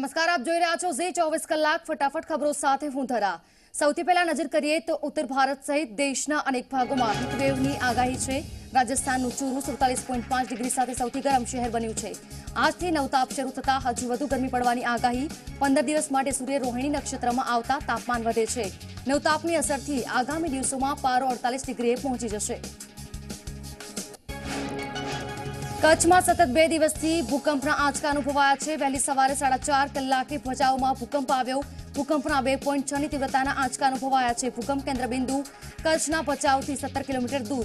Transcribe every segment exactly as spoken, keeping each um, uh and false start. नमस्कार, आप जोई રહ્યા છો જે चौबीस કલાક फटाफट खबरों साथे हूं धरा। સૌથી પહેલા નજર કરીએ તો ઉત્તર ભારત સહિત દેશના અનેક ભાગોમાં હીટવેવની આગાહી છે। રાજસ્થાનનું ચૂરુ સુડતાલીસ પોઈન્ટ પાંચ ડિગ્રી સાથે સૌથી ગરમ શહેર બન્યું છે। આજથી નવ તાપ શરૂ થતાં હજુ વધુ ગરમી પડવાની આગાહી। પંદર દિવસ માટે સૂર્ય રોહિણી નક્ષત્રમાં આવતા તાપમાન વધે છે। નવ તાપની અસરથી આગામી દિવસોમાં પારો અડતાલીસ ડિગ્રીએ પહોંચી જશે। कच्छ में सतत बे दिवस भूकंप आंचका अनुभवाया है। वहली सवारे साढ़ा चार कलाके भजाओ में भूकंप आव्यो। भूकंप बे पॉइंट छ तीव्रता आंचका अनुभवाया है। भूकंप केन्द्र बिंदु कच्छना भचाऊ थी सत्तर किलोमीटर दूर।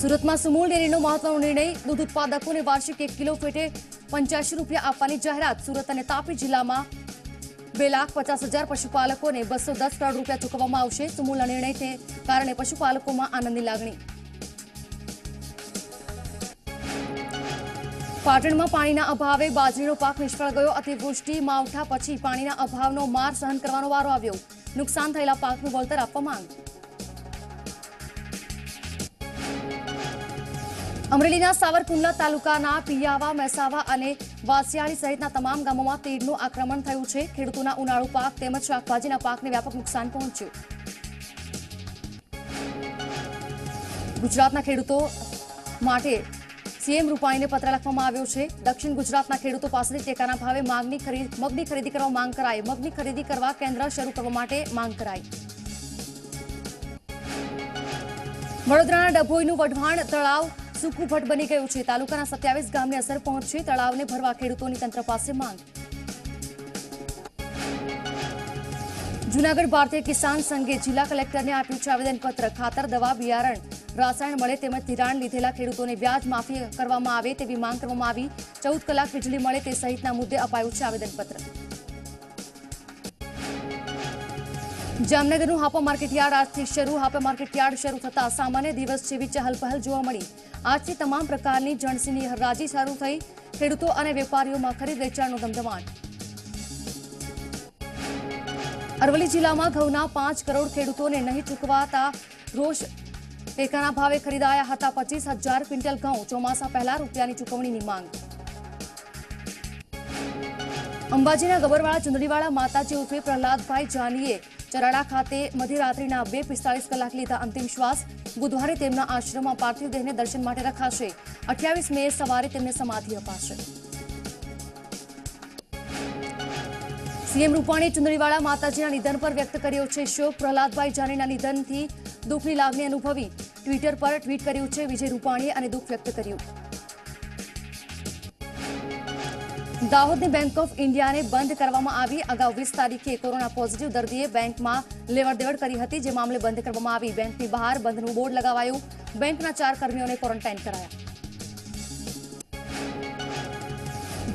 सूरत में सुमूल डेरीनो महत्वनो निर्णय। दूध उत्पादकों ने वार्षिक एक किलो पेटे पंचासी रूपया आपवानी जाहरात। सूरत और तापी जिला में बे लाख पचास हजार पशुपालकों ने बसो दस करोड़ रूपया चूकववामां आवशे। सुमूलना निर्णय के कारण पशुपालकों में आनंदनी लागणी। पाटण में पाणीना अभावे बाजरीनो पाक निष्फळ गयो। अतिवृष्टि मावठा पछी पाणीना अभावनो मार सहन करवानो वारो आव्यो। नुकसान थयेला पाकनुं वळतर आपवा मांग। अमरेलीना सावरकुंडला तालुकाना पियावा, मेसावा अने वासियाळी सहितना तमाम गामोमां તીડનું आक्रमण थयुं छे। खेडूतोना उनाळू पाक तेमज शाकभाजीना पाकने व्यापक नुकसान पहोंच्युं। गुजरातना खेडूतो माटे सीएम रूपाणीने पत्र लखवामां आव्यो छे। दक्षिण गुजरातना खेडूतो पासेथी टेकाना भावे मागनी खरीद मगनी खरीदी करवा मांग कराई। मगनी खरीदी करवा केन्द्र शरू करवा माटे मांग कराई। वडोदराना डभोईनुं वढवाण तळाव सूकू भट बनी गयुं छे। तालुकाना सत्यावीस गामने असर पहोंची। तळावने भरवा खेडूतोनी तंत्र पासे मांग। जूनागढ़ भारतीय किसान संघे जिला कलेक्टरने आप्युं छे आवेदनपत्र। खातर, दवा, बियारण, रासायण मळे तेमज धिराण लीधेला खेडूतोने व्याज माफी करवामां आवे तेवी मांग करवामां आवी। चौदह कलाक वीजळी मळे ते सहितना मुद्दे अपायुं छे आवेदनपत्र। जामनगरનું હાપા માર્કેટયાર્ડ આજથી શરૂ। હાપા માર્કેટયાર્ડ શરૂ થતાં સામાન્ય દિવસ જેવી ચહલપહલ જોવા મળી। આજથી તમામ પ્રકારની જણસીની હરાજી શરૂ થઈ। ખેડૂતો અને વેપારીઓમાં ખરીદ વેચાણનો ધમધમાટ। અરવલ્લી જિલ્લામાં ઘઉંના પાંચ કરોડ ખેડૂતોને નહીં ચૂકવાતા રોષ। ટેકાના ભાવે ખરીદાયા હતા પચીસ હજાર ક્વિન્ટલ ઘઉં। ચોમાસા પહેલા રૂપિયાની ચૂકવણીની માંગ। अंबाजीना गबरवाड़ा चुंदड़ीवाड़ा माताजी उर्फे प्रहलादभाई जानीए चराड़ा खाते मध्यरात्रिना बे पिस्तालीस कलाके लीधा अंतिम श्वास। बुधवारे तेमना आश्रम में पार्थिव देहने दर्शन माटे रखाशे। अठावीस मे सवारे तेमने समाधि अपाशे। सीएम रूपाणी चुंदड़ीवाड़ा माताजीना निधन पर व्यक्त कर्यो छे शोक। प्रहलादभाई जानीना निधनथी दुखनी लागणी अनुभवी। ट्विटर पर ट्वीट कर्युं छे विजय रूपाणीए अने दुख व्यक्त कर्युं। दाहोद ने बैंक ऑफ इंडिया ने बंद करवामां आवी। अगाऊ वीस तारीखे कोरोना पॉजिटिव दर्दीए बैंक में लेवड़देवड़ करी हती, जे मामले बंद करवामां आवी। बैंक की बहार बंधनुं बोर्ड लगावायुं। बैंक ना चार कर्मीओ ने क्वोरंटाइन कराया।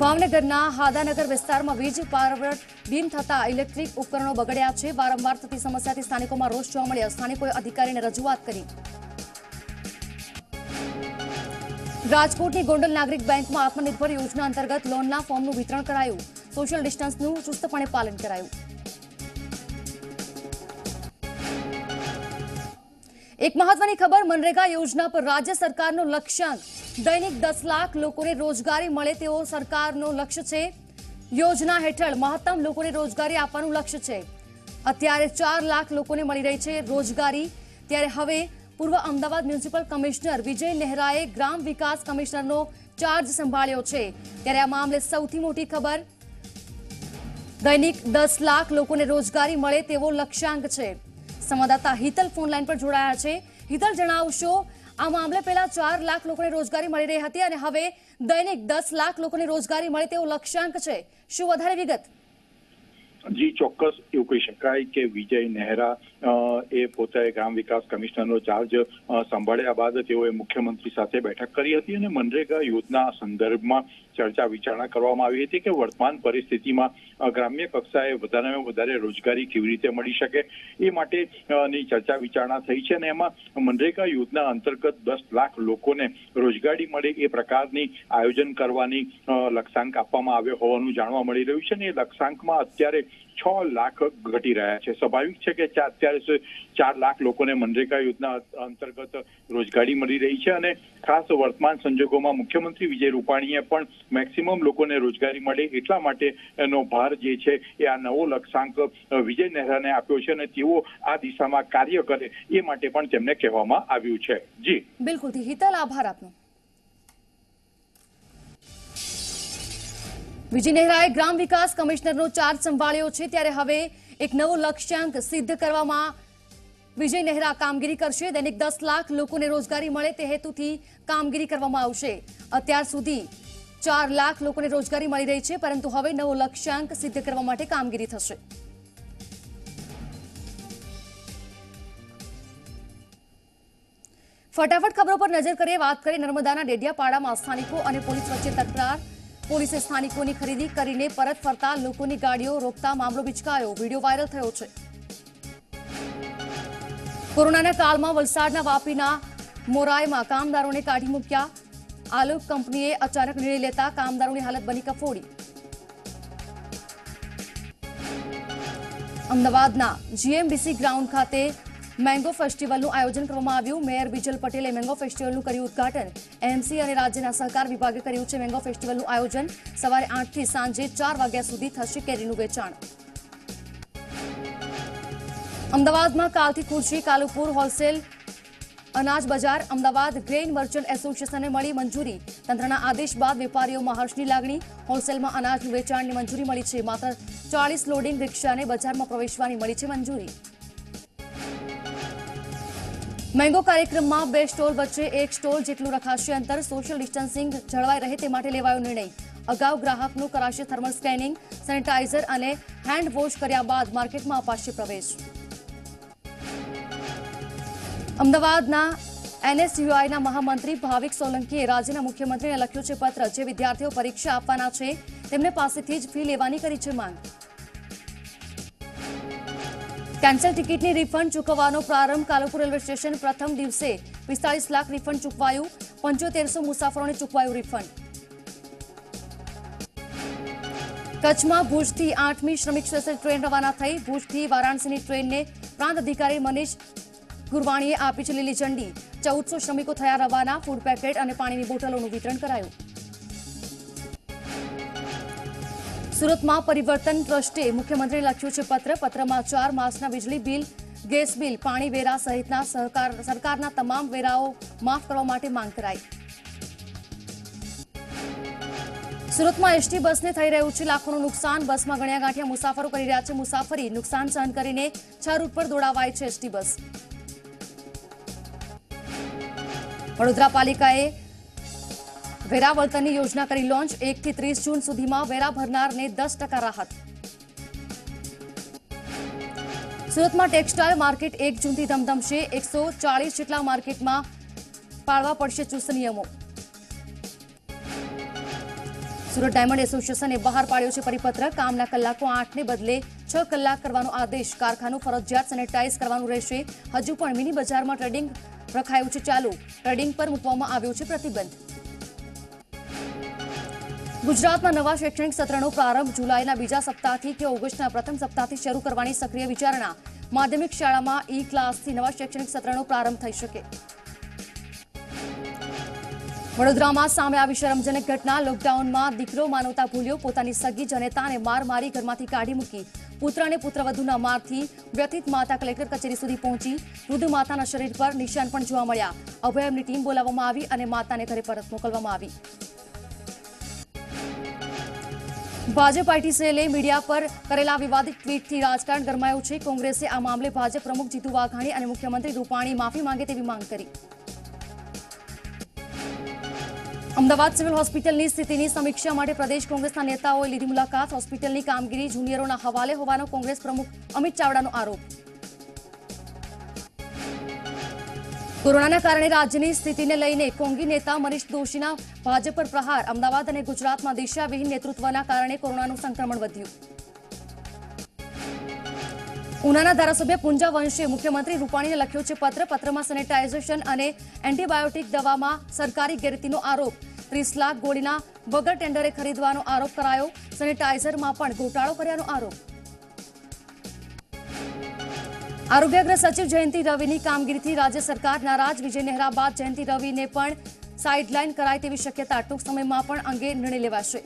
भावनगरना हादानगर विस्तार में वीज पावरट बीम थता इलेक्ट्रिक उपकरणों बगड़या है। वारंवार थती समस्याथी स्थानिकों में रोष जोवा मळ्यो। स्थानिकोए अधिकारीने रजूआत करी। राजकोटनी गोंडल नागरिक बैंक में आत्मनिर्भर योजना अंतर्गत लोनना फॉर्मनुं वितरण करायुं। सोशल डिस्टन्सनुं चुस्तपणे पालन करायुं। एक महत्वनी खबर, मनरेगा योजना पर राज्य सरकारनो लक्ष्यांक। दैनिक दस लाख लोकोने रोजगारी मळे तेवो सरकारनो लक्ष्य छे। योजना हेठळ महत्तम लोकोने रोजगारी आपवानुं लक्ष्य छे। अत्यारे चार लाख लोकोने मळी रही छे रोजगारी। त्यारे हवे पूर्व अमदावाद म्युनिसिपल कमिश्नर विजय नेहराए ग्राम विकास कमिश्नरनो चार्ज संभाळ्यो छे। त्यारे आ मामले सौथी मोटी खबर, दैनिक दस लाख लोकोने रोजगारी मळे तेवो लक्ष्यांक छे। संवाददाता हितल फोनलाइन पर जोड़ाया छे। हितल, जणावशो आ मामले पहेला चार लाख लोकोने रोजगारी मळी रही हती अने हवे दैनिक दस लाख लोकोने रोजगारी मळे तेवो लक्ष्यांक छे, शुं वधारे विगत? जी चौक्स एवं कही शकाय के विजय नेहरा ए पोताए ग्राम विकास कमिश्नरनो चार्ज संभाळ्या बाद तेओए मुख्यमंत्री साथे बैठक करी हती अने मनरेगा योजना संदर्भमां चर्चा विचारणा करवामां आवी हती के वर्तमान परिस्थितिमां ग्राम्य कक्षाए वधारामां वधारे रोजगारी केवी रीते मळी शके ए माटेनी चर्चा विचारणा थई छे अने एमां मनरेगा योजना अंतर्गत दस लाख लोकोने रोजगारी मळे ए प्रकारनी आयोजन करवानी लक्ष्यांक आपवामां आव्यो होवानुं जाणवा मळी रह्युं छे। अने ए लक्ष्यांकमां अत्यारे છ લાખ ઘટી રહ્યા છે। સ્વાભાવિક છે કે અત્યારે ચાર લાખ લોકોને મનરેગા યોજના અંતર્ગત રોજગારી મળી રહી છે અને ખાસ વર્તમાન સંજોગોમાં મુખ્યમંત્રી વિજય રૂપાણીએ પણ મેક્સિમમ લોકોને રોજગારી મળે એટલા માટેનો ભાર જે છે એ આ નવો લક્ષ્યાંક વિજય નહેરાને આપ્યો છે અને તેઓ આ દિશામાં કાર્ય કરે એ માટે પણ તેમને કહેવામાં આવ્યું છે। જી બિલકુલ, હિતલ, આભાર આપનો। विजय नेहराए ग्राम विकास कमिश्नरनो चार्ज संभाळ्यो छे त्यारे हवे एक नवो लक्ष्यांक सिद्ध करवामां विजय नेहरा कामगीरी करशे। दैनिक दस लाख लोकोने रोजगारी मळे ते हेतुथी कामगीरी करवामां आवशे। अत्यार सुधी चार लाख लोकोने रोजगारी मळी रही छे परंतु हवे नवो लक्ष्यांक सिद्ध करवा माटे कामगीरी थशे। फटाफट खबरों पर नजर करीए। वात करीए नर्मदाना डेडियापाड़ामां स्थानिको अने पोलीस वच्चे तकरार। पुलिसे स्थानिकोनी खरीदी करीने परत फरता लोकोनी गाड़ियों रोकता मामलो बिचकायो। वीडियो वायरल थयो छे। कोरोनाना कालमां वलसाडना वापीना मोरायमां कामदारोने काढी मूक्या। आलोक कंपनीए अचानक निर्णय लेता कामदारोनी हालत बनी कफोड़ी। अमदावादना जीएमबीसी ग्राउंड खाते मैंगो फेस्टिवलनुं आयोजन करवामां आव्युं। मेयर बिजल पटेले मैंगो फेस्टिवलनुं कर्युं उद्घाटन। एमसी और राज्यना सहकार विभागे कर्युं छे मैंगो फेस्टिवलनुं आयोजन। सवारे आठ थी सांजे चार वाग्या सुधी थशे केरीनुं वेचाण। अमदावादमां कालथी खुर्ची कालुपुर होलसेल अनाज बजार अमदावाद ग्रेन मर्चंट एसोसिएशने मळी मंजूरी। तंत्रना आदेश बाद वेपारीओमां हर्षनी लागणी। होलसेलमां अनाज वेचाणनी मंजूरी मळी छे। मात्र चालीस लोडिंग रिक्षाने बजारमां प्रवेशवानी मळी छे मंजूरी। मैंगो कार्यक्रम में बे स्टोल वच्चे एक स्टोल जेटलू रखाशे अंतर। सोशल डिस्टन्सिंग जळवाई रहे ते माटे लेवायो निर्णय। अगाउ ग्राहकनुं कराशे थर्मल स्केनिंग। सेनिटाइजर अने हेन्ड वोश कर्या बाद मार्केट में अपाशे प्रवेश। अमदावादना एनएसयूआईना महामंत्री भाविक सोलंकीए राज्यना मुख्यमंत्रीने लख्यो छे पत्र। जे विद्यार्थीओ परीक्षा आपवाना छे तेमने पासेथी ज फी लेवानी करी छे मांग। कैंसल टिकीटनी रिफंड चूकवવાનો प्रारंभ। कालुपुर रेलवे स्टेशन प्रथम दिवसे पिस्तालीस लाख रिफंड चूकवायु। पंचोतेर सौ मुसाफरों ने चूकवायु रिफंड। कच्छ में भूज थी आठमी श्रमिक स्पेशल ट्रेन रवाना थी। भूज थी वाराणसी की ट्रेन ने प्रांत अधिकारी मनीष गुरवाणीए आपी छे लीली झंडी। चौदह सौ श्रमिकों थया रवाना। फूड पेकेट और पानी की बोटलों वितरण करायु। सूरत में परिवर्तन ट्रस्टे मुख्यमंत्री ने लख्यू पत्र। पत्र में चार मसना वीजली बिल, गैस बिल, पाणी वेरा सहित सरकार सरकारना तमाम वेराओ माफ करवा माटे मांग कराई। सूरत में एसटी बस ने थई रह्युं छे लाखों नुकसान। बस में गण्या गांठिया मुसाफरो करी रह्या छे मुसाफरी। नुकसान सहन करीने छह रूट पर दौड़ावाई छे एसटी बस। वडोदरा पालिकाए वेरा वळतरनी योजना करी लॉन्च। एक थी तीस जून सुधी में वेरा भरनारने दस टका राहत। सूरत में टेक्सटाइल मार्केट एक जून थी धमधमशे। एक सौ चालीस जेटला मार्केट में पाळवा पड़शे चुस्त नियमों। सूरत डायमंड एसोसिएशने बहार पाड्यो छे परिपत्र। कामना कलाकों आठ ने बदले छ कलाक करवानो आदेश। कारखानु फरजियात सेनेटाइज करवानुं रहेशे। हजू पण मिनी बजार में ट्रेडिंग रखायुं छे चालू। ट्रेडिंग पर मूकवामां आव्यो छे प्रतिबंध। गुजरात में नवा शैक्षणिक सत्रनो प्रारंभ। जुलाईना बीजा सप्ताह थी के ऑगस्टना प्रथम सप्ताह थी शुरू करवानी सक्रिय विचारणा। माध्यमिक शाला में ई क्लास थी नवा शैक्षणिक सत्रनो प्रारंभ थई शके। वडोदरा में सामे आवी शरमजनक घटना। लॉकडाउन में दीकरो मानवता भूल्यो। पोतानी सगी जनेताने मार मारी घरमांथी काढी मूकी। पुत्र ने पुत्रवधूना मारथी व्यथित माता कलेक्टर कचेरी सुधी पहोंची। वृद्ध माताना शरीर पर निशान पण जोवा मळ्या। अभयमनी टीम बोलाववामां आवी अने माताने घरे परत मोकलवामां आवी। भाजप आईटी सेले मीडिया पर करेला विवादित ट्वीटथी राजकारण गरमायु छे। कांग्रेसे आ मामले भाजप प्रमुख जीतू वाघाणी और मुख्यमंत्री रूपाणी माफी मांगे तेवी मांग करी। अमदावाद सिविल होस्पिटलनी स्थितिनी समीक्षा माटे प्रदेश कांग्रेसना नेताओए लीधी मुलाकात। होस्पिटलनी कामगीरी जुनियरोना हवाले होवानो कांग्रेस प्रमुख अमित चावड़ानो आरोप। कोरोनाना कारणे राज्यनी स्थितिने लईने कोंगी नेता मनीष दोशीना भाजप पर प्रहार। अमदावाद अने गुजरातमां दिशाविहीन नेतृत्वना कारणे कोरोनानुं संक्रमण वध्युं। उनाना धारासभ्य पुंजा वंशीए मुख्यमंत्री रूपाणीने लख्यो छे पत्र। पत्रमां सेनेटाइजेशन अने एंटीबायोटिक दवामां सरकारी गैररीतिनो आरोप। तीस लाख गोळीना वगर टेन्डरे खरीदવાનો आरोप करायो। सेनेटाइजरमां पण घोटाळो कर्याનો आरोप। આરોગ્યાગ્ર સચિવ જયંતિ રવિની કામગીરીથી રાજ્ય સરકાર નારાજ. વિજય નહેરા બાદ જયંતિ રવિને પણ સાઇડલાઇન કરાય તેવી શક્યતા. ટૂંક સમયમાં પણ અંગે નિર્ણય લેવાશે.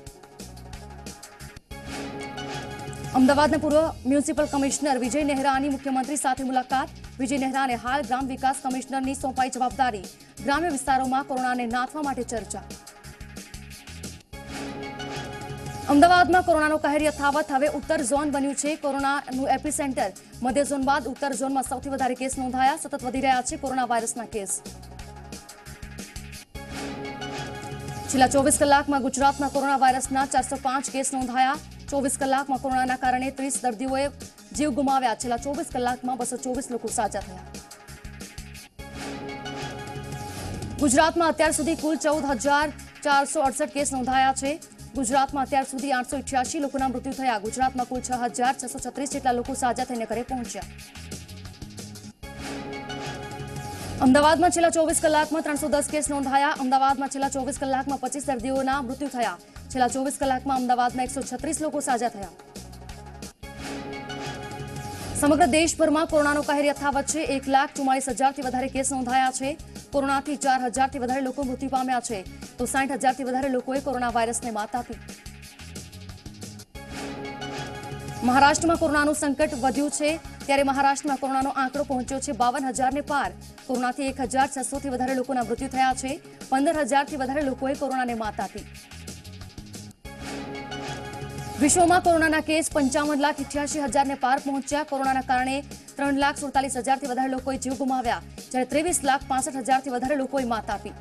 અમદાવાદના પૂર્વ મ્યુનિસિપલ કમિશનર વિજય નહેરાની મુખ્યમંત્રી સાથે મુલાકાત. વિજય નહેરાને હાલ ગ્રામ વિકાસ કમિશનરની સોંપાઈ જવાબદારી. ગ્રામ્ય વિસ્તારોમાં કોરોનાને નાથવા માટે ચર્ચા. अमदावाद में कोरोना कहर यथावत. हवे उत्तर झोन बन्यु छे कोरोनानु एपिसेंटर. मध्य झोन बाद उत्तर झोन में सौथी वधारे केस नोंधाया. सतत वधी रह्या छे कोरोना वायरसना केस. छेल्ला चौबीस कलाक में गुजरात में कोरोना वायरसना चार सौ पांच केस नोंधाया. चौबीस कलाक में कोरोना कारण तीस दर्दीओए जीव गुमाव्या. छेल्ला चौबीस कलाक में बसो चौबीस लोग साजा थया. गुजरात में अत्यार सुधी कुल चौदह हजार चार सौ अड़सठ केस नोंधाया छे. गुजरात में अत्यार सुधी आठ सौ अठासी लोगों मृत्यु थया. गुजरात में कुल छह हजार छसो छत्रीस जेटला लोग साजा थईने घरे पहोंच्या. अमदावाद में छेल्ला चौबीस कलाक में त्रणसो दस केस नोंधाया. अमदावाद में छेल्ला चौबीस कलाक में पच्चीस दर्दीओना मृत्यु थया. छेल्ला चौबीस कलाक में अमदावाद में एक सौ छत्रीस लोग साजा थया. समग्र देशभर में कोरोना कहर यथावत है. एक लाख चुम्मालीस हजार थी वधारे केस नोंधाया छे. कोरोना थी चार हजार थी वधारे लोग मृत्यु पाम्या छे. तो साठ हजार थी वधारे लोगोए कोरोना वायरस ने मात आपी. महाराष्ट्र में कोरोना संकट वध्यु छे त्यारे महाराष्ट्र में कोरोना आंकड़ो पहोंच्यो छे बावन हजार ने पार. कोरोना थी एक हजार छसो थी वधारे लोगोना मृत्यु थया छे. पंदर हजार थी वधारे लोगोए कोरोना ने मात आपी. विश्व में कोरोना केस पंचावन लाख अठासी हजार ने पार पहुंचा. कोरोना कारण तीन लाख सैंतालीस हजार थी वधारे लोगोए जीव गुमाव्या जैसे तेवीस लाख पांसठ हजार थी वधारे लोगोए मात आपी.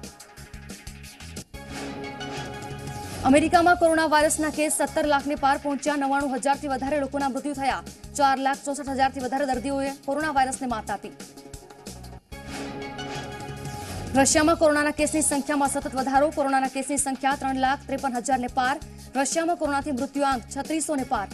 अमेरिका में कोरोना वायरस केस सत्तर लाख ने पार पहुंचा. नवाणु हजार थी वधारे लोगोना मृत्यु थया. चार लाख चौसठ हजार थी वधारे दर्दीओए कोरोना वायरस ने मात आपी. रशिया में कोरोना केस की संख्या में सतत वधारो. कोरोना केस की संख्या तीन लाख तिरपन हजार ने पार. रशिया में कोरोना की मृत्युआंक छत्तीस सौ ने पार.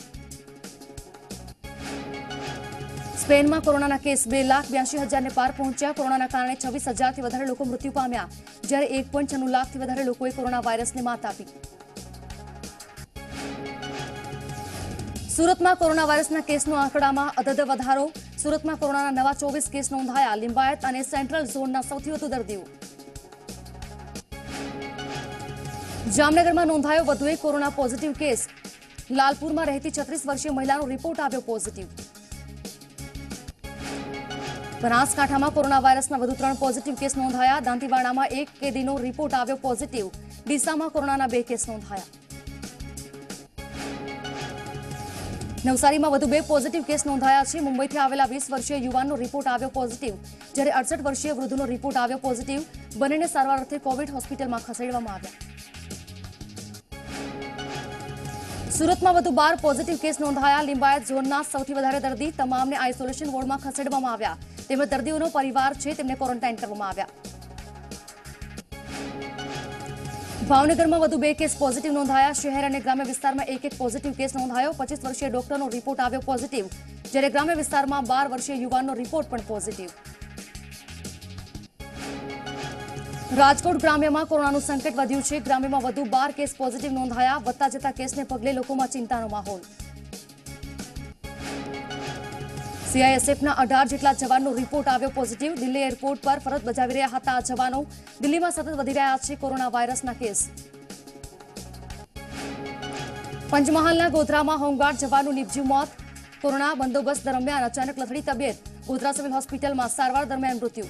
स्पेन में कोरोना केस दो लाख बयासी हजार ने पार पहुंचा. कोरोना कारण छवीस हजार थी वधारे लोग मृत्यु पाम्या जैसे एक पॉइंट छन्नु लाख थी वधारे लोगोए कोरोना वायरस ने मात आपी. सूरत में कोरोना वायरस केस आंकड़ा में अदद वधारो. सूरत में कोरोना नवा चौबीस केस नोंधाया. लिंबायत और सेंट्रल झोन सौथी वधु दर्दीओ. जामनगर में नोंधायो वधु एक कोरोना पॉजिटिव केस. लालपुर में रहती छत्रीस वर्षीय महिला रिपोर्ट आव्यो पॉजिटिव. बनासकांठा में कोरोना वायरस वधु त्रण पॉजिटिव केस नोंधाया. दांतीवाड़ा में एक केदी रिपोर्ट आव्यो पॉजिटिव. डीसा में कोरोना बे केस नोंधाया. नवसारी में वधु बे पॉजिटिव केस नोंधाया छे. मुंबई थी आवेला वीस वर्षीय युवानो रिपोर्ट आव्यो पॉजिटिव जरे अड़सठ वर्षीय वृद्धनो रिपोर्ट आव्यो पॉजिटिव. बनेने सारवार अर्थे कोविड होस्पिटल में खसेडवामां आव्या. सूरत में वधु बार पॉजिटिव केस नोंधाया. लिंबायत झोनना सौथी वधारे दर्दी तमामने आइसोलेशन वोर्ड में खसेडवामां आव्या. तेमणे दर्दीओनो परिवार छे तेमणे क्वोरंटाइन करवामां आव्या. भावनगर में वधु बे केस पॉजिटिव नोंधाया. शहर और ग्राम्य विस्तार में एक एक पॉजिटिव केस नोंधायो. पच्चीस वर्षीय डॉक्टर नो रिपोर्ट आव्यो पॉजिटिव जरे ग्राम्य विस्तार में बार वर्षीय युवानो रिपोर्ट पण पॉजिटिव. राजकोट ग्राम्य में कोरोना संकट वध्यु छे. ग्राम्य में वधु बार केस पॉजिटिव नोंधाया. वधता जता केसने पगले लोको में चिंतानो माहोल. सीआईएसएफ ना अठार जेटला जवानों रिपोर्ट आव्यो पॉजिटिव. दिल्ली एरपोर्ट पर फरज बजावी रह्या हता आ जवानों. दिल्ली में सतत वधी रह्या छे कोरोना वायरस ना केस. पंचमहालना गोधरा में होमगार्ड जवानों निपज्यु मौत. कोरोना बंदोबस्त दरमियान अचानक लथड़ी तबियत. गोधरा सिविल होस्पिटल में सारवार दरमियान मृत्यु.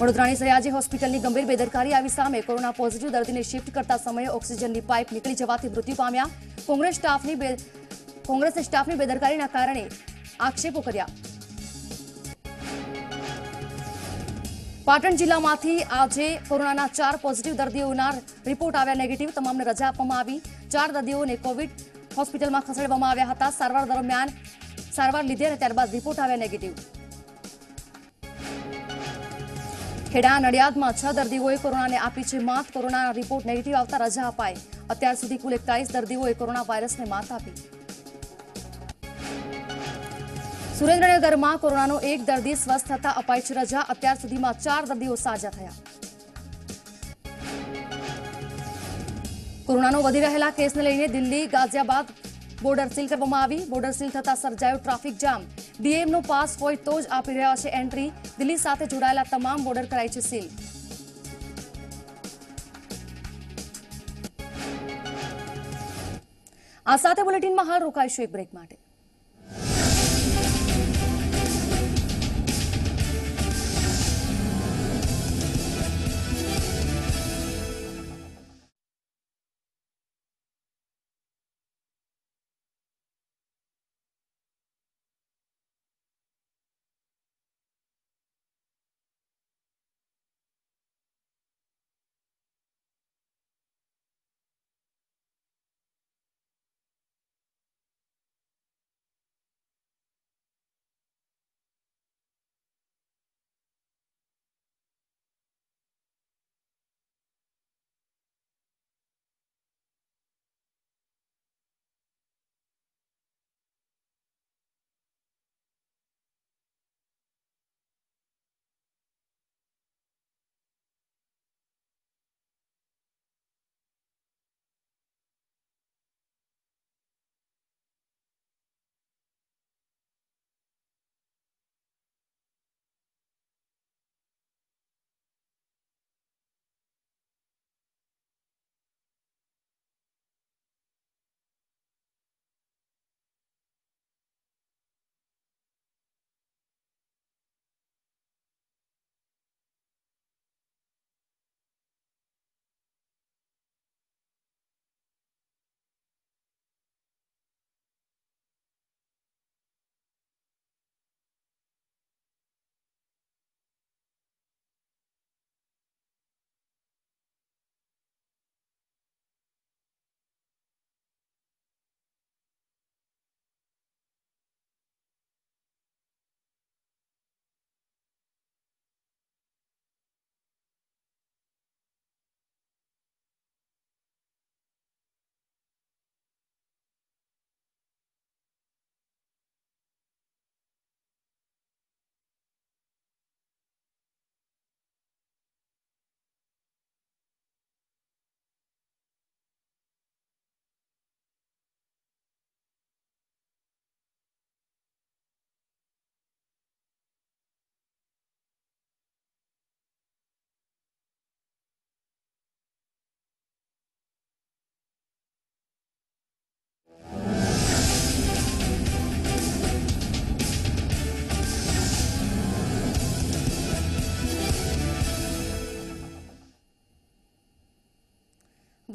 वडोदरानी सयाजी होस्पिटल की गंभीर बेदरकारी आई सामे. कोरोना पॉजिटिव दर्दी ने शिफ्ट करता समय ऑक्सीजन की पाइप निकली जवाथी मृत्यु पाम्या. कांग्रेस स्टाफ ने कांग्रेस स्टाफ ने बेदरकारी ना कारणे आक्षेपों कर्या. पाटण जिला में आज कोरोना चार पॉजिटिव दर्दीओना रिपोर्ट आव्या नेगेटिव. तमामने रजा आपवामां आवी. चार दर्दीओने कोविड होस्पिटल में खसेडवामां आव्या हता. सारवार दरमियान सारवार लीधी अने त्यारबाद रिपोर्ट आव्या नेगेटिव. खेड़ा नडियाद में छह दर्दीओए कोरोना ने आपी छे मात. कोरोना रिपोर्ट नेगेटिव आवता रजा अपाई. अत्यार सुधी कुल एकतालीस दर्दीओए कोरोना वायरस ने मात आपी. सुरेन्द्रनगर में कोरोना एक दर्दी स्वस्थ थता अपाई छे रजा. अत्यार सुधी में चार दर्दीओ साजा थया. कोरोना वधी रहेला केसने लईने दिल्ली गाजियाबाद બોર્ડર સીલ કરવામાં આવી બોર્ડર સીલ થતા સર્જાયો ટ્રાફિક જામ ડીએમ નો પાસ હોય તો જ આપી રહ્યા છે એન્ટ્રી દિલ્હી સાથે જોડાયેલા તમામ બોર્ડર કરાઈ છે સીલ આ સાથે બુલેટિનમાં હાલ રોકાઈશું એક બ્રેક માટે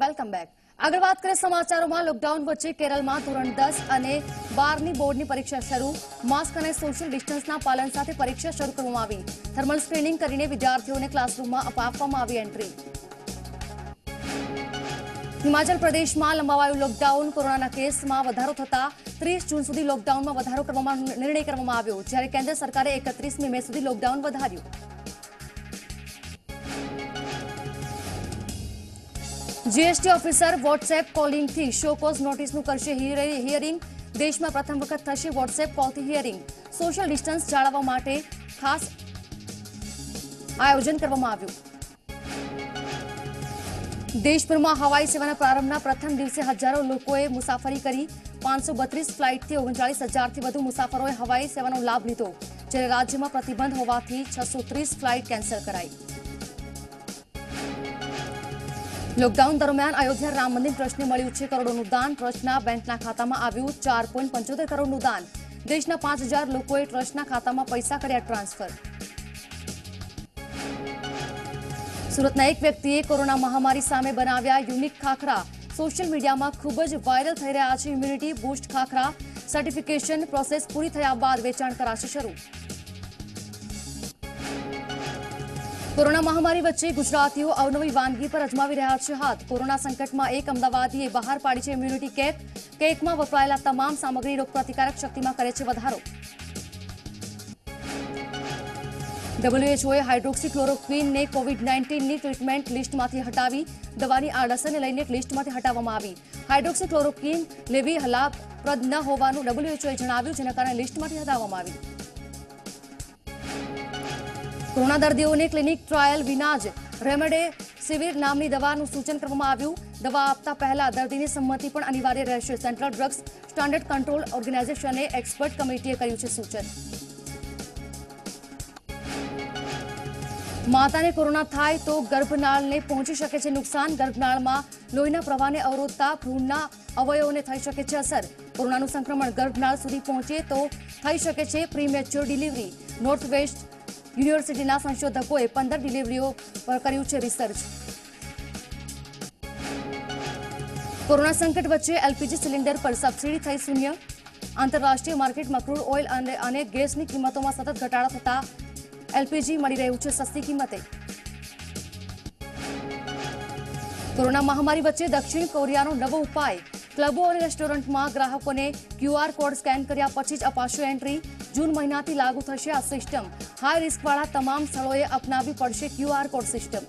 वेलकम बैक आगे बात करें समाचारों में लॉकडाउन वच्चे केरल में धोरण दस अने बार नी बोर्ड नी परीक्षा शुरू मास्क अने सोशियल डिस्टन्स ना पालन साथे परीक्षा शुरू करवामां आवी थर्मल स्क्रीनिंग करीने विद्यार्थीओने क्लासरूम में अपाववामां आवी एंट्री हिमाचल प्रदेश में लंबावायुं लॉकडाउन कोरोना केस में वधारो थता तीस जून सुधी लॉकडाउन में वधारो करवामां निर्णय करवामां आव्यो ज्यारे केन्द्र सरकारे एकत्रीस मे सुधी लॉकडाउन वधार्युं जीएसटी ऑफिसर व्हाट्सएप कॉलिंग थी शो कॉज नोटिस नु करशे हियरिंग देश में प्रथम वक्त थशे व्हाट्सएप कॉल थी हियरिंग सोशल डिस्टन्स जाळववा माटे खास आयोजन करवामां आव्युं देशभर में हवाई सेवाना प्रारंभना प्रथम दिवसे हजारों लोकोए मुसाफरी करी पांच सौ बत्रीस फ्लाइट थी ओगणचालीस हजार थी वधु मुसाफरोए हवाई सेवानो लाभ लीधो ज्यारे राज्य में प्रतिबंध होवाथी छह सौ तीस फ्लाइट केन्सल कराई लॉकडाउन दरमियान अयोध्या राम मंदिर ट्रस्ट ने मळ्युं छे करोड़ोनुं दान ट्रस्टना बेंकना खातामां આવ્યું चार पॉइंट पचहत्तर करोड़नुं दान देशना पांच हज़ार લોકોએ ટ્રસ્ટના ખાતામાં પૈસા કર્યા ટ્રાન્સફર સુરતના એક વ્યક્તિએ કોરોના મહામારી સામે બનાવ્યા યુનિક ખાખરા સોશિયલ મીડિયામાં ખૂબ જ વાયરલ થઈ રહ્યા છે ઇમ્યુનિટી બૂસ્ટ ખાખરા સર્ટિફિકેશન પ્રોસેસ પૂરી થયા બાદ વેચાણ કરાશે શરૂ कोरोना महामारी वच्चे गुजरातीओ अवनवी वानगी पर अजमावी रह्या छे हाथ कोरोना संकट में एक अमदावादीए बहार पाड़ी छे इम्यूनिटी केक केक में वपरायेला तमाम सामग्री रोगप्रतिकारक शक्ति में करे छे वधारो डब्ल्यूएचओए हाइड्रोक्सीक्लोरोक्वीन ने कोविड नाइंटीन नी ट्रीटमेंट लिस्ट में हटावी दवानी आडअसरने लईने लिस्ट में हटाववामां आवी हाइड्रोक्सीक्लोरोक्वीन लेवी लाभप्रद न होवानुं डब्ल्यूएचओए जणाव्युं जेना कारणे लिस्ट में हटाववामां आवी कोरोना दर्दियों ने क्लिनिक ट्रायल विना ज रेमेडे સિવિર નામની દવાનું સૂચન કરવામાં આવ્યું। દવા આપતા પહેલા દર્દીની સંમતિ પણ અનિવાર્ય રહેશે। સેન્ટ્રલ ડ્રગ્સ સ્ટાન્ડર્ડ કંટ્રોલ ઓર્ગેનાઇઝેશને એક્સપર્ટ કમિટીએ કર્યું છે સૂચન। માતાને કોરોના થાય તો ગર્ભનાળને પહોંચી શકે છે નુકસાન। ગર્ભનાળમાં લોહીના પ્રવાહને અવરોધતા ભ્રૂણના અવયવોને થઈ શકે છે અસર। કોરોનાનું સંક્રમણ ગર્ભનાળ સુધી પહોંચે તો થઈ શકે છે પ્રીમેચ્યોર ડિલિવરી। નોર્થ વેસ્ટ યુનિવર્સિટીના સંશોધકોએ પંદર ડિલિવરીઓ પર કર્યું છે રિસર્ચ। કોરોના સંકટ વચ્ચે એલપીજી સિલિન્ડર પર સબસિડી થઈ શૂન્ય। આંતરરાષ્ટ્રીય માર્કેટમાં ક્રૂડ ઓઇલ અને ગેસની કિંમતોમાં સતત ઘટાડો થતા एलपीजी मिली रही है सस्ती कीमते। कोरोना महामारी वच्चे दक्षिण कोरियानो नवो उपाय। क्लबों और रेस्टोरंट में ग्राहकों ने क्यूआर कोड स्कैन कर्या पछी ज अपाशे एंट्री। जून महीनाथी लागू थशे आ सिस्टम। हाई रिस्कवाळा तमाम स्थळोए अपनावी पड़शे क्यूआर कोड सिस्टम।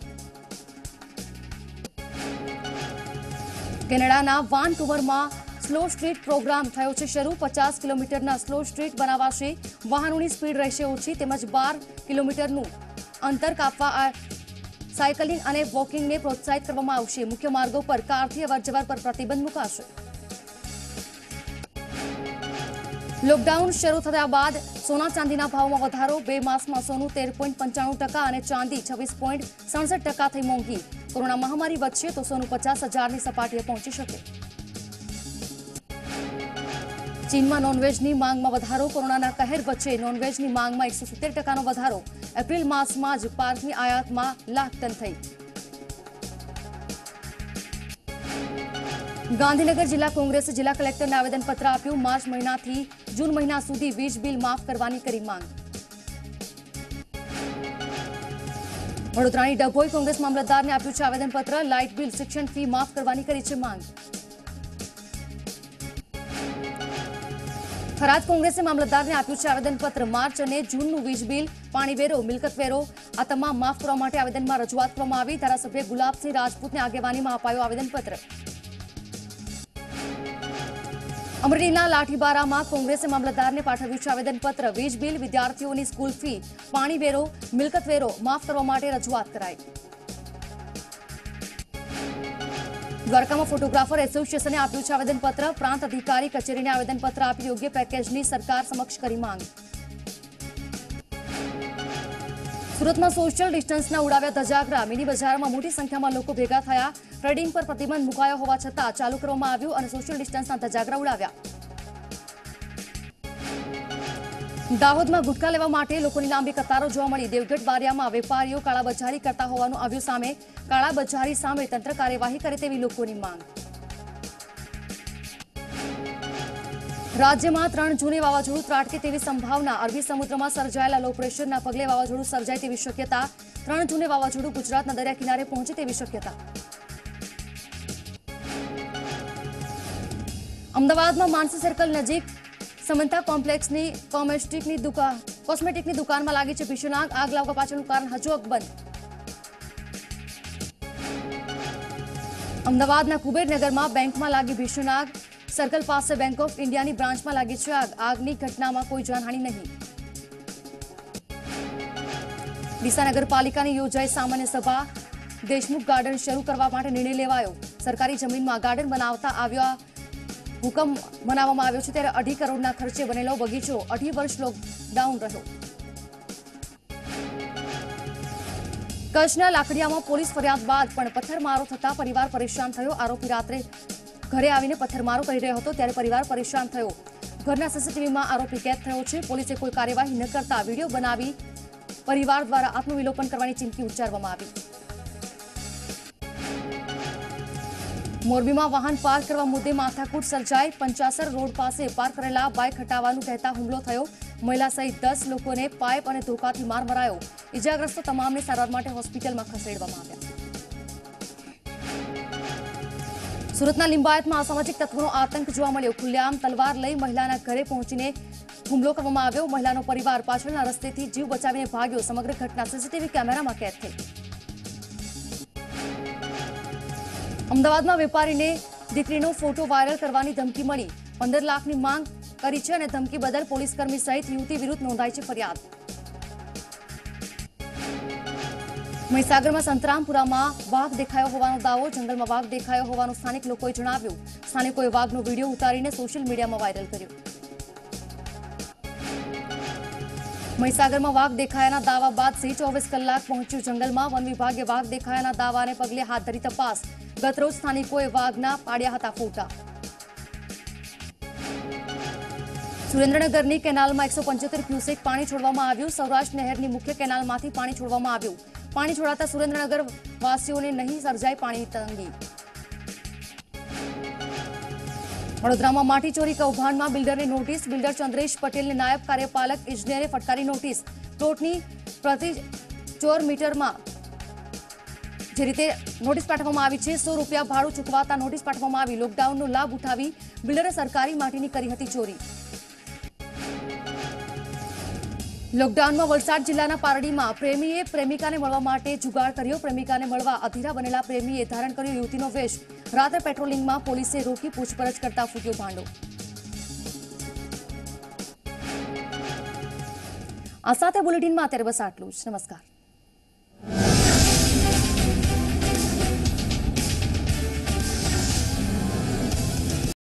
केनेडाना वानकुवरमां स्लो स्ट्रीट प्रोग्राम थयो छे शरू। पचास किलोमीटरना स्लो स्ट्रीट बनावाशे। वाहनोनी स्पीड रहेशे ओछी तेमज बार किलोमीटरनुं अंतर कापवा साइकलिंग अने वॉकिंगने प्रोत्साहित करवामां आवशे। मुख्य मार्गो पर कारथी अवरजवर पर प्रतिबंध मुकाशे। लॉकडाउन शरू थया बाद सोना चांदीना भावमां वधारो। बे मासमां सोनु तेर पॉइंट पंचाणु टका अने चांदी छब्बीस पॉइंट सड़सठ टका थई मोंघी। कोरोना महामारी वधशे तो सोनु पचास हजारनी सपाटीए पहोंची शके। चीन में नॉनवेजनी मांग में वधारो। कोरोना कहर वच्चे नॉनवेजनी मांग में एक सौ सित्तेर टका नो वधारो। एप्रिल मास में ज पार्कनी आयात में लाख टन थई। गांधीनगर जिला कांग्रेसे जिला कलेक्टर ने आवेदनपत्र आप्यु। मार्च महीना थी जून महीना सुधी वीज बिल माफ करवानी करी मांग। वडोदरानी डभोई कांग्रेस मामलतदार ने आप्यु छे आवेदनपत्र। लाइट बिल शिक्षण फी माफ करवानी करी छे मांग। थराद कांग्रेस मामलतदार ने आप्यु छे आवेदनपत्र। मार्च और जूननु वीज बिल पाणीवेरो मिलकतवेरो आ तमाम माफ करवा माटे आवेदन में रजूआत करवामां आवी। धारासभ्य गुलाबसिंह राजपूत ने आगेवानी में अपायो आवेदनपत्र। अमरेलीना लाठीबारा में कांग्रेस मामलतदार ने पाठव्यु छे आवेदनपत्र। वीज बिल विद्यार्थीओनी स्कूल फी पाणीवेरो मिलकतवेरो माफ करवा माटे रजूआत कराई। द्वारका में फोटोग्राफर एसोसिएशने आप्यु छे आवेदनपत्र। प्रांत अधिकारी कचेरी ने आवेदनपत्र आपी योग्य पैकेजनी सरकार समक्ष करी मांग। सूरत में सोशल डिस्टन्सना उड़ाव्या धजागरा। मिनी बजार में मोटी संख्या में लोग भेगा थया। ट्रेडिंग पर प्रतिबंध मुकायो होवा छतां चालू करवामां आव्युं अने सोशल डिस्टन्सना धजागरा उड़ाव्या। दाहोद में गुटखा लेवा माटे लोकोनी लांबी कतारो जोवा मळी। देवगढ़ बारियामां वेपारीओ काळाबजारी करता होवानुं आव्युं सामे। काळाबजारी सामे तंत्र कार्यवाही करे तेवी लोकोनी मांग। राज्य में त्रण जूने वावाझोडुं त्राटके तेवी संभावना। अरबी समुद्र में सर्जायेला लो प्रेशरना पगले वावाझोडुं सर्जाय तेवी शक्यता। त्रण जूने वावाझोडुं गुजरातना दरिया किनारे पहोंचे तेवी शक्यता। अमदावाद में मानसी सर्कल नजीक समंता कॉम्प्लेक्स नी कॉस्मेटिक नी दुकान कॉस्मेटिक नी दुकान में लागी छे भीषण आग। आग लागवा पाछळनुं कारण हजू अकबंध। अमदावादना कुबेरनगर में बैंक में लागी भीषण आग। सर्कल पास से बैंक ऑफ इंडिया नी ब्रांच में लागी छे आग। आगनी घटना में कोई जानहानि नहीं। डीसा नगरपालिकानी योजाई सामान्य सभा। देशमुख गार्डन शुरू करवा माटे निर्णय लेवायो। सरकारी जमीन में गार्डन बनावता आव्या हुकम बनाववामां आव्यो छे त्यारे अढ़ी करोड़ना खर्चे बनेलो बगीचो अढ़ी वर्ष लॉकडाउन रह्यो। कच्छना लाकड़ियामां पोलीस फरियाद बाद पण पत्थरमारो थता परिवार परेशान थयो। आरोपी रात्रे घरे आवीने पत्थरमारो करी रह्यो हतो त्यारे परिवार परेशान थयो। घरना सीसीटीवी में आरोपी कैद थयो छे। पोलीसे कोई कार्यवाही न करता वीडियो बनावी परिवार द्वारा आत्मविलोपन करवानी चीमकी उच्चारवामां आवी। मोरबी में वाहन पार्क करवा मुद्दे माथाकूट सर्जाई। पंचासर रोड पास पार्क करेला बाइक हटावानुं कहता हुमलो थयो। महिला सहित दस लोगों ने पाइप और धोखा थी मार मरायो। इजाग्रस्तों तमामने सारवार माटे होस्पिटल में खसेडवामां आव्या। सूरतना लिंबायत में असामाजिक तत्वों आतंक जोवा मळ्यो। खुलेआम तलवार लई महिलाना घरे पहोंचीने हुमलो करवामां आव्यो। महिलानो परिवार पाछळना रस्तेथी जीव बचावीने भाग्यो। समग्र घटना सीसीटीवी कैमेरामां कैद थई। अमदावाद में वेपारी ने दीकरी फोटो वायरल करने धमकी मिली। पंदर लाख की मांग करी है और धमकी बदल पुलिसकर्मी सहित युवती विरुद्ध नोंधाई है फरियाद। મહીસાગરમાં સંતરામપુરામાં વાઘ દેખાયો હોવાનો દાવો, જંગલમાં વાઘ દેખાયો હોવાનું સ્થાનિક લોકોએ જણાવ્યું. સ્થાનિકોએ વાઘનો વિડીયો ઉતારીને સોશિયલ મીડિયામાં વાયરલ કર્યો. મહીસાગરમાં વાઘ દેખાયાના દાવા બાદ સિંહ ચોવીસ કલાક પહોંચ્યું જંગલમાં. વન વિભાગે વાઘ દેખાયાના દાવાને પગલે હાથ ધરી તપાસ. ગતરોજ સ્થાનિકોએ વાઘના પાડ્યા હતા ફોટા. સુરેન્દ્રનગરની કેનાલમાં એકસો પંચોતેર ક્યુસેક પાણી છોડવામાં આવ્યું. સૌરાષ્ટ્ર નહેરની મુખ્ય કેનાલમાંથી પાણી છોડવામાં આવ્યું. પાણી છોડાતા સુરેન્દ્રનગર વાસીઓને નહીં સર્જાય પાણીની તંગી. વડોદરામાં માટીચોરી કૌભાંડમાં બિલ્ડરને નોટિસ. બિલ્ડર ચંદ્રેશ પટેલને નાયબ કાર્યપાલક ઇજનેરે ફટકારી નોટિસ. પ્લોટની પ્રતિ ચોર મીટરમાં જે રીતે નોટિસ પાઠવવામાં આવી છે, સો રૂપિયા ભાડું ચૂકવાતા નોટિસ પાઠવવામાં આવી. લોકડાઉનનો લાભ ઉઠાવી બિલ્ડરે સરકારી માટીની કરી હતી ચોરી. લોકડાઉનમાં વલસાડ જિલ્લાના પારડીમાં પ્રેમીએ પ્રેમિકાને મળવા માટે જુગાડ કર્યો. પ્રેમિકાને મળવા અધીરા બનેલા પ્રેમીએ ધારણ કર્યો યુવતીનો વેશ. રાત્રે પેટ્રોલિંગમાં પોલીસે રોકી પૂછપરછ કરતા ફૂટ્યો ભાંડો. આ સાથે બુલેટિનમાં અત્યારે બસ આટલું જ. નમસ્કાર.